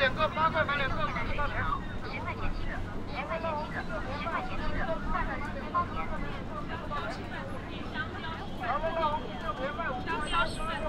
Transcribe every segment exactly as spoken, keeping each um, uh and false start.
两个，八块买两个，十块钱七个，十块钱七个，十块钱七个，大个四十包甜。然后到就别卖五块八十块。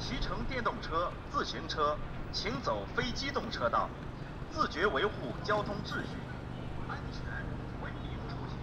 骑乘电动车、自行车，请走非机动车道，自觉维护交通秩序，安全文明出行。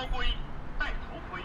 交规，戴头盔。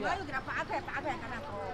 的吧，又给他八块八块跟他说，哎。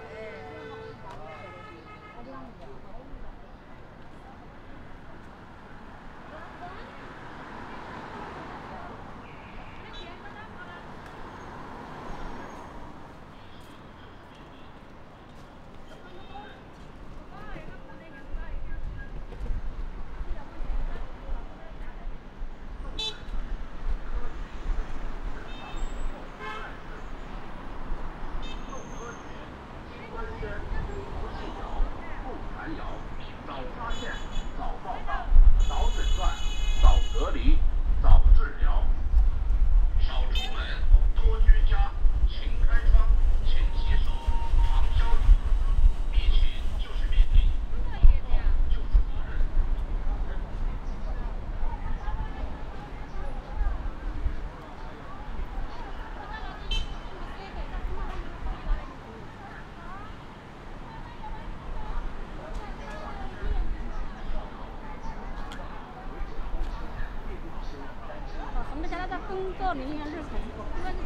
明年是从多少天？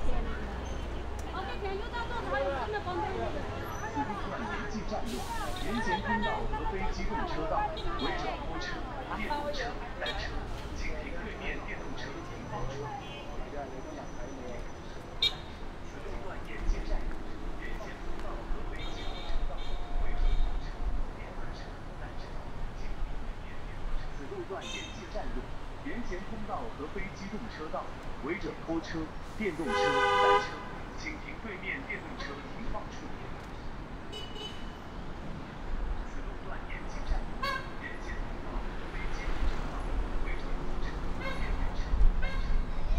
我这天又到做他又这么帮助我。四部分联系战略：人行通道和非机动车道、为转播车、电动车、单车，请停对面电动车停放处。此路段沿线占用人行通道和非机动车道、为转播车、电动车、单车，请停对面电动车。此路段沿线占用人行通道和非机动车道。 违者拖车、电动车、单车，请停对面电动车停放处。此路段沿线占用人行通道、非机动车道、违者拖车、电动车、单车，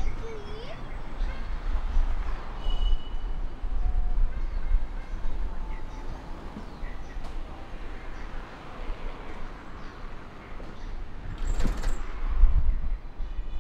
请停对面电动车停放处。此路段沿线占用人行通道、非机动车道、违者拖车、电动车。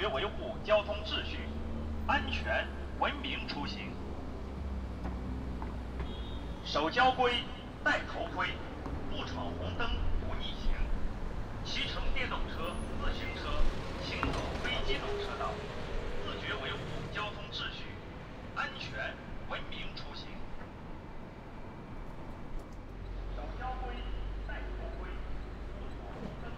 决维护交通秩序，安全文明出行。守交规，戴头盔，不闯红灯，不逆行，骑乘电动车、自行车，行走非机动车道，自觉维护交通秩序，安全文明出行。守交规，戴头盔，不闯红灯。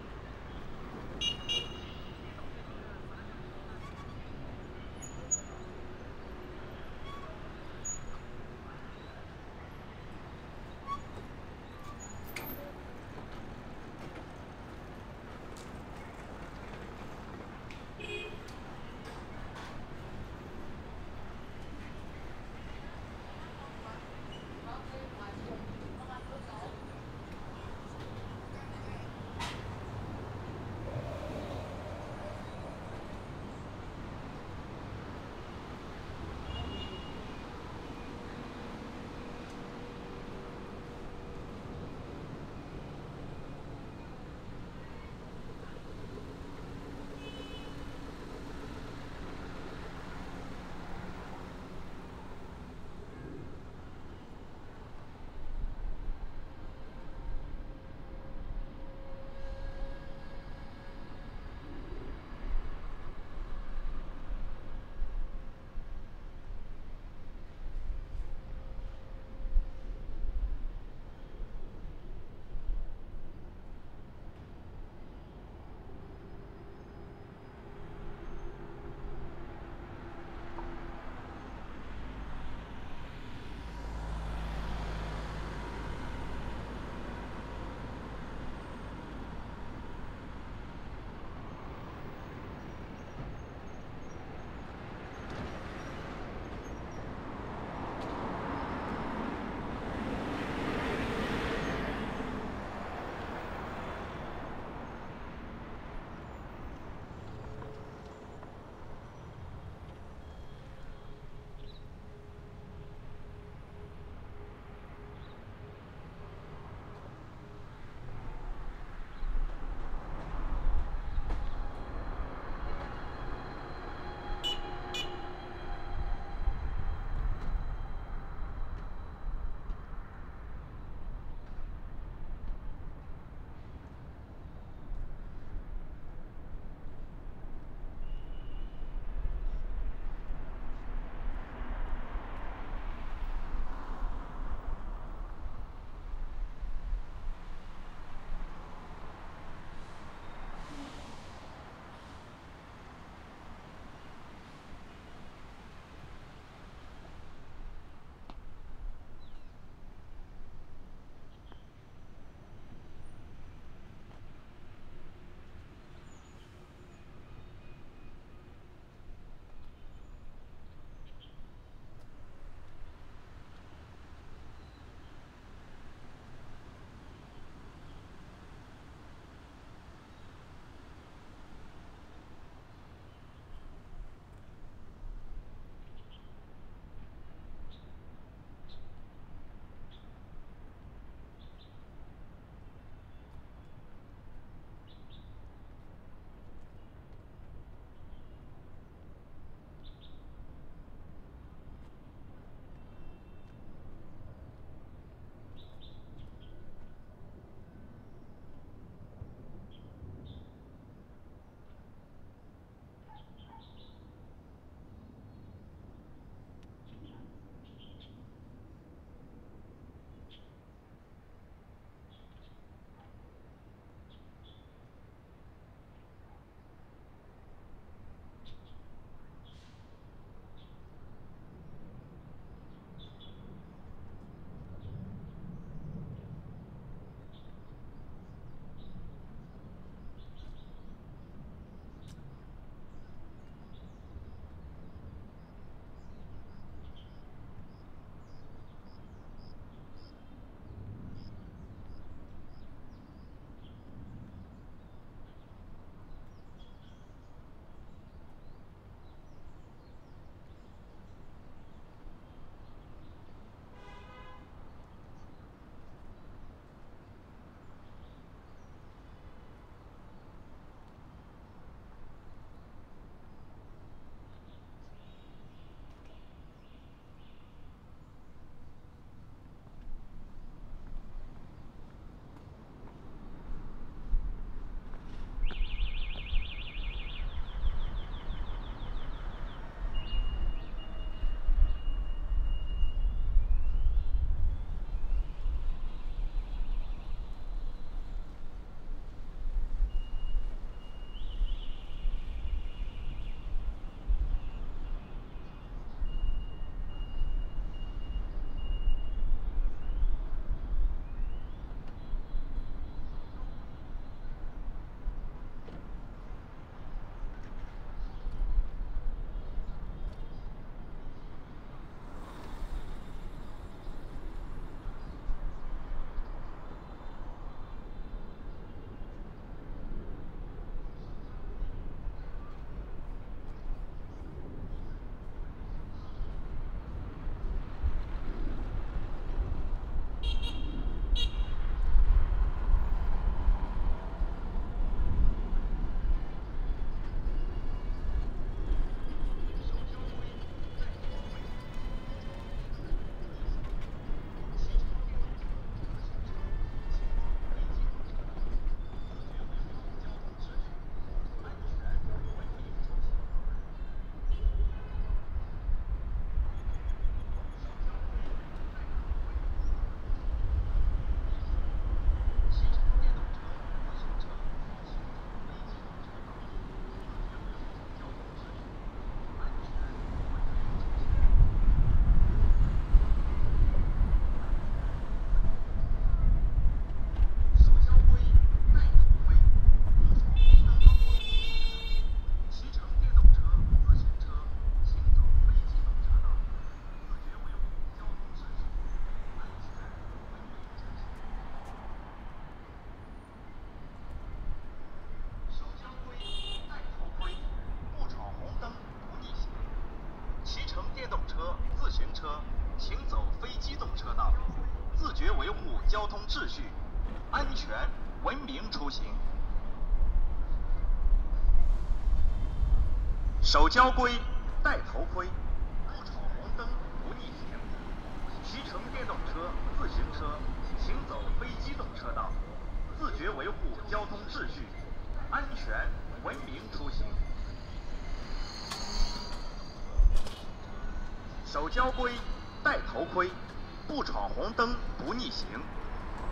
守交规，戴头盔，不闯红灯，不逆行，骑乘电动车、自行车，行走非机动车道，自觉维护交通秩序，安全文明出行。守交规，戴头盔，不闯红灯，不逆行，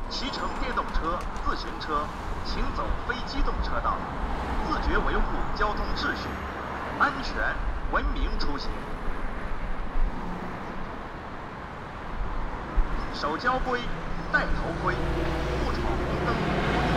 骑乘电动车、自行车，行走非机动车道，自觉维护交通秩序。 安全文明出行，守交规，戴头盔，不闯红灯。